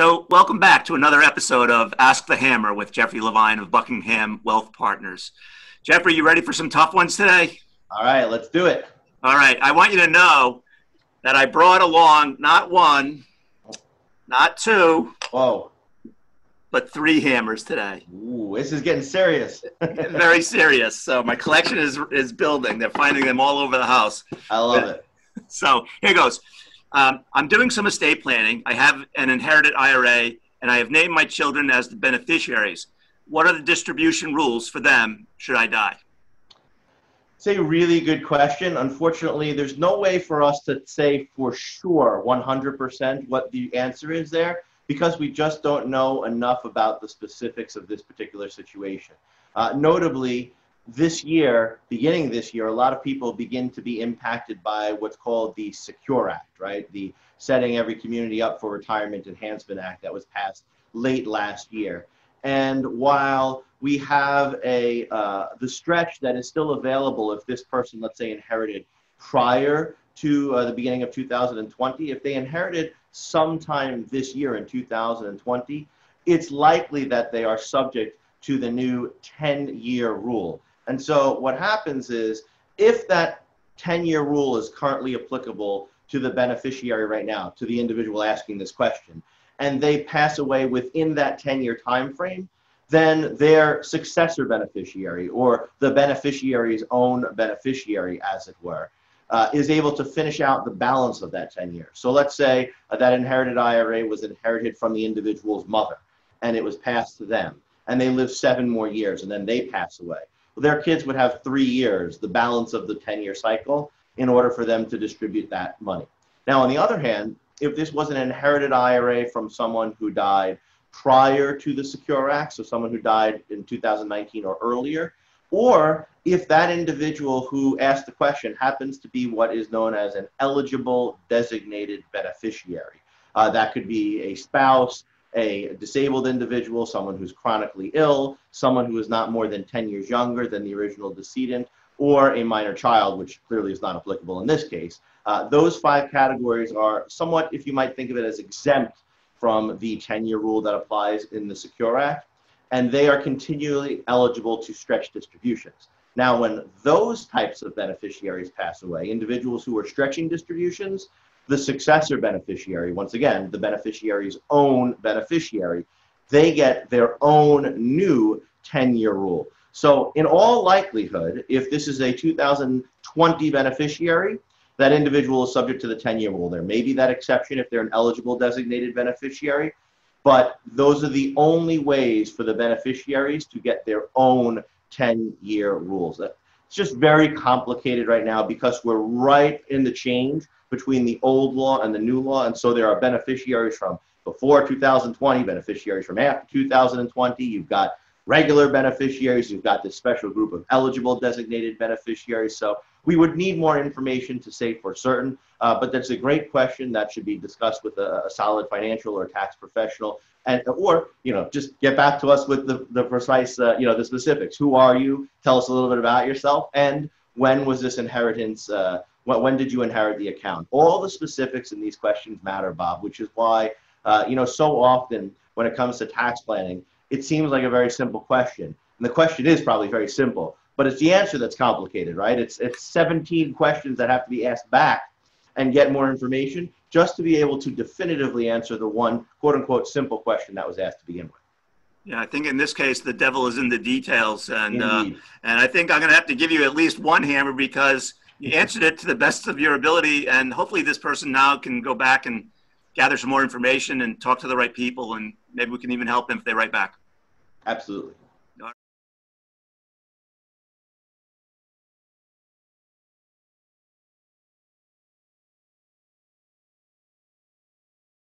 So welcome back to another episode of Ask the Hammer with Jeffrey Levine of Buckingham Wealth Partners. Jeffrey, you ready for some tough ones today? All right, let's do it. All right, I want you to know that I brought along not one, not two, but three hammers today. Ooh, this is getting serious. Very serious. So my collection is building. They're finding them all over the house. I love it. So here goes. I'm doing some estate planning. I have an inherited IRA, and I have named my children as the beneficiaries. What are the distribution rules for them should I die? It's a really good question. Unfortunately, there's no way for us to say for sure 100% what the answer is there, because we just don't know enough about the specifics of this particular situation. Notably, this year, beginning this year, a lot of people begin to be impacted by what's called the SECURE Act, right? The Setting Every Community Up for Retirement Enhancement Act that was passed late last year. And while we have the stretch that is still available if this person, let's say, inherited prior to the beginning of 2020, if they inherited sometime this year in 2020, it's likely that they are subject to the new 10-year rule. And so what happens is, if that 10-year rule is currently applicable to the beneficiary right now, to the individual asking this question, and they pass away within that 10-year time frame, then their successor beneficiary, or the beneficiary's own beneficiary, as it were, is able to finish out the balance of that 10 years. So let's say that inherited IRA was inherited from the individual's mother, and it was passed to them, and they live 7 more years, and then they pass away. Well, their kids would have 3 years, the balance of the 10-year cycle, in order for them to distribute that money. Now, on the other hand, if this was an inherited IRA from someone who died prior to the SECURE Act, so someone who died in 2019 or earlier, or if that individual who asked the question happens to be what is known as an eligible designated beneficiary. That could be a spouse, a disabled individual, someone who's chronically ill, someone who is not more than 10 years younger than the original decedent, or a minor child, which clearly is not applicable in this case. Those 5 categories are somewhat, if you might think of it as exempt from the 10-year rule that applies in the SECURE Act, and they are continually eligible to stretch distributions. Now, when those types of beneficiaries pass away, individuals who are stretching distributions, the successor beneficiary, once again, the beneficiary's own beneficiary, they get their own new 10-year rule. So in all likelihood, if this is a 2020 beneficiary, that individual is subject to the 10-year rule. There may be that exception if they're an eligible designated beneficiary, but those are the only ways for the beneficiaries to get their own 10-year rules. It's just very complicated right now because we're right in the change between the old law and the new law, and so there are beneficiaries from before 2020, beneficiaries from after 2020. You've got regular beneficiaries, you've got this special group of eligible designated beneficiaries. So we would need more information to say for certain, but that's a great question that should be discussed with a solid financial or tax professional, and or just get back to us with the precise the specifics. Who are you? Tell us a little bit about yourself, and when was this inheritance? When did you inherit the account? All the specifics in these questions matter, Bob, which is why so often when it comes to tax planning, it seems like a very simple question. And the question is probably very simple, but it's the answer that's complicated, right? It's 17 questions that have to be asked back and get more information just to be able to definitively answer the one, quote unquote, simple question that was asked to begin with. Yeah, I think in this case, the devil is in the details. And I think I'm gonna have to give you at least one hammer because you answered it to the best of your ability, and hopefully this person now can go back and gather some more information and talk to the right people, and maybe we can even help them if they write back. Absolutely.